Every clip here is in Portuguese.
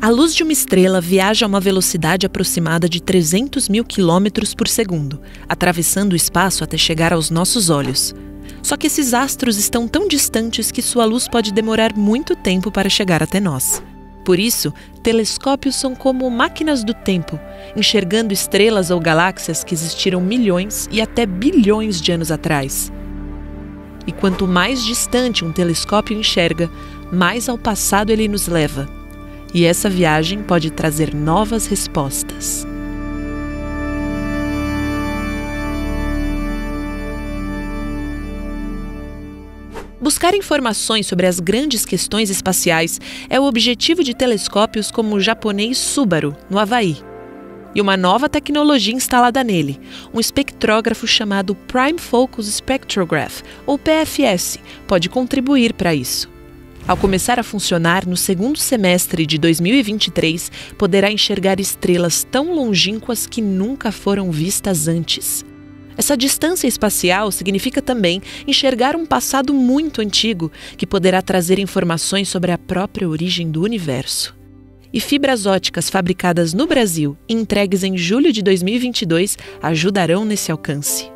A luz de uma estrela viaja a uma velocidade aproximada de 300.000 km/s, atravessando o espaço até chegar aos nossos olhos. Só que esses astros estão tão distantes que sua luz pode demorar muito tempo para chegar até nós. Por isso, telescópios são como máquinas do tempo, enxergando estrelas ou galáxias que existiram milhões e até bilhões de anos atrás. E quanto mais distante um telescópio enxerga, mais ao passado ele nos leva. E essa viagem pode trazer novas respostas. Buscar informações sobre as grandes questões espaciais é o objetivo de telescópios como o japonês Subaru, no Havaí. E uma nova tecnologia instalada nele, um espectrógrafo chamado Prime Focus Spectrograph, ou PFS, pode contribuir para isso. Ao começar a funcionar no segundo semestre de 2023, poderá enxergar estrelas tão longínquas que nunca foram vistas antes. Essa distância espacial significa também enxergar um passado muito antigo, que poderá trazer informações sobre a própria origem do universo. E fibras óticas fabricadas no Brasil e entregues em julho de 2022 ajudarão nesse alcance.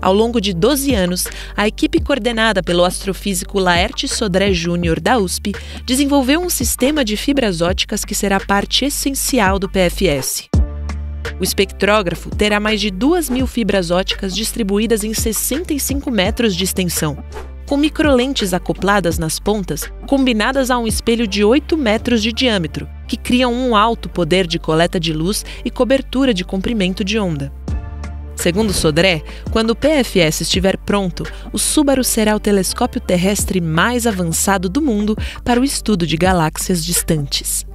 Ao longo de 12 anos, a equipe coordenada pelo astrofísico Laerte Sodré Júnior, da USP, desenvolveu um sistema de fibras óticas que será parte essencial do PFS. O espectrógrafo terá mais de 2.000 fibras óticas distribuídas em 65 metros de extensão, com microlentes acopladas nas pontas, combinadas a um espelho de 8 metros de diâmetro, que criam um alto poder de coleta de luz e cobertura de comprimento de onda. Segundo Sodré, quando o PFS estiver pronto, o Subaru será o telescópio terrestre mais avançado do mundo para o estudo de galáxias distantes.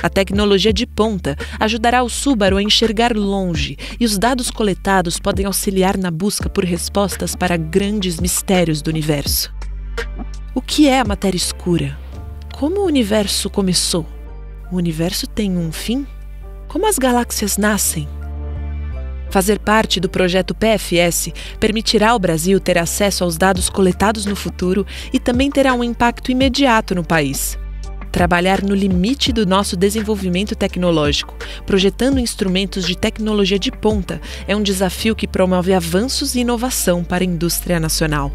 A tecnologia de ponta ajudará o Subaru a enxergar longe e os dados coletados podem auxiliar na busca por respostas para grandes mistérios do universo. O que é a matéria escura? Como o universo começou? O universo tem um fim? Como as galáxias nascem? Fazer parte do projeto PFS permitirá ao Brasil ter acesso aos dados coletados no futuro e também terá um impacto imediato no país. Trabalhar no limite do nosso desenvolvimento tecnológico, projetando instrumentos de tecnologia de ponta, é um desafio que promove avanços e inovação para a indústria nacional.